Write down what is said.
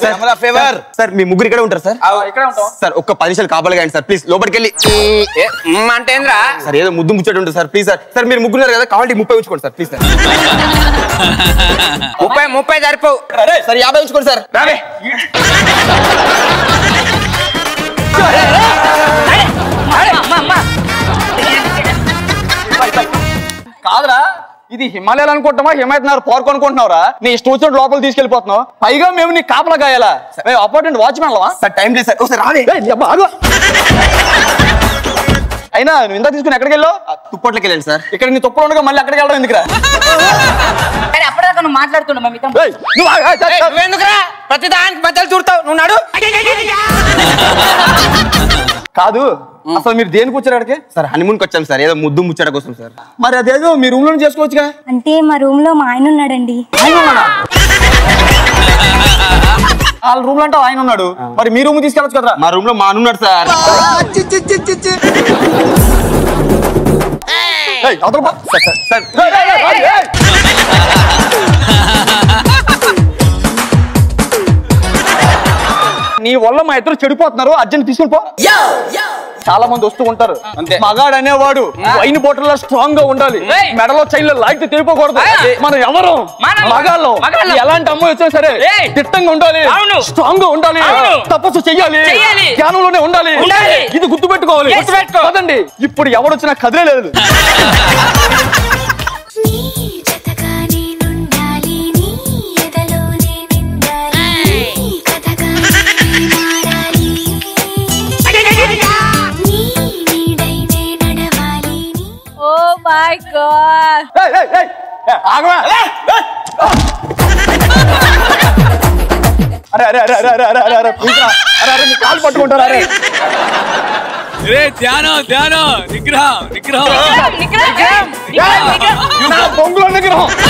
Sir, amala favor. Sir, me mugri kada untar sir. Aa ikkada untam. Sir, okka 10 నిమిషాలు కాపలా Gandi sir. Please, లోపటికి వెళ్ళి ఏ మంటేంద్రా. Sir, ఏదో ముద్దు ముచ్చట ఉంటది sir. Please sir. Sir, మీరు ముగ్గురున్నారు కదా కావాలి 30 ఉంచుకోండి sir. Please sir. 30 సరిపోవు. Sir, 50 ఉంచుకోండి sir. రావే. కాదురా ఇది హిమాలయాలు అనుకుంటామా హిమాయత్నార్ పార్క్ అనుకుంటున్నావురా నీ స్టూచెడ్ లోపల తీసుకెళ్ళిపోతున్నావు పైగా మేము నీ కాపలా కాయాలా మేము అపార్ట్మెంట్ వాచ్మెన్లవా సార్ టైం లేదు సార్ ఓ సార్ రావే అయినా నువ్వు ఇందాక తీసుకుని ఎక్కడికి వెళ్ళావు తుప్పట్లకి వెళ్ళాను సార్ ఇక్కడ నీ తుప్పలు ఉండగా మళ్ళీ అక్కడికి వెళ్ళడం ఎందుకురా అప్పటిదాకా నువ్వు మాట్లాడుతున్నావురా ప్రతి దానికి మధ్యలో చూడతావు నువ్వు నాడు కాదు అసలు మీరు దేనికి వచ్చారు సార్ హనీమూన్ కి వచ్చాం సార్ ఏదో ముద్దు ముచ్చట కోసం సార్ మరి అదేదో మీ రూమ్ లో చేసుకోవచ్చుగా అంటే మా రూమ్ లో మా ఆయన ఉన్నాడండి వాళ్ళ రూమ్ లో అంటే ఆయన ఉన్నాడు మరి మీ రూమ్ తీసుకెళ్ళచ్చు కదా మా రూమ్ లో మా ఉన్నాడు సార్ నీ వల్ల మా ఇద్దరు చెడిపోతున్నారు అర్జెంట్ తీసుకెళ్ళిపో చాలా మంది వస్తూ ఉంటారు మగాడు అనేవాడు వైన్ బాటిల్ లో స్ట్రాంగ్ గా ఉండాలి మెడలో చైన్లో లాగితే తిరిగిపోకూడదు మనం ఎవరు మగాళ్ళు ఎలాంటి అమ్మాయి వచ్చినా సరే దిట్టంగా ఉండాలి స్ట్రాంగ్ గా ఉండాలి తపస్సు చెయ్యాలి ధ్యానంలోనే ఉండాలి ఇది గుర్తు పెట్టుకోవాలి కదండి ఇప్పుడు ఎవడొచ్చినా కదిలే లేదు My God! Hey, hey, hey! Agma! Arey, arey, arey, arey, arey, arey, arey! Nigra, arey, arey, nikal patu konda arey! Arey, Diano, Diano, Nigra, Nigra, Nigra, Nigra, Nigra, Nigra! You na bongo Nigra!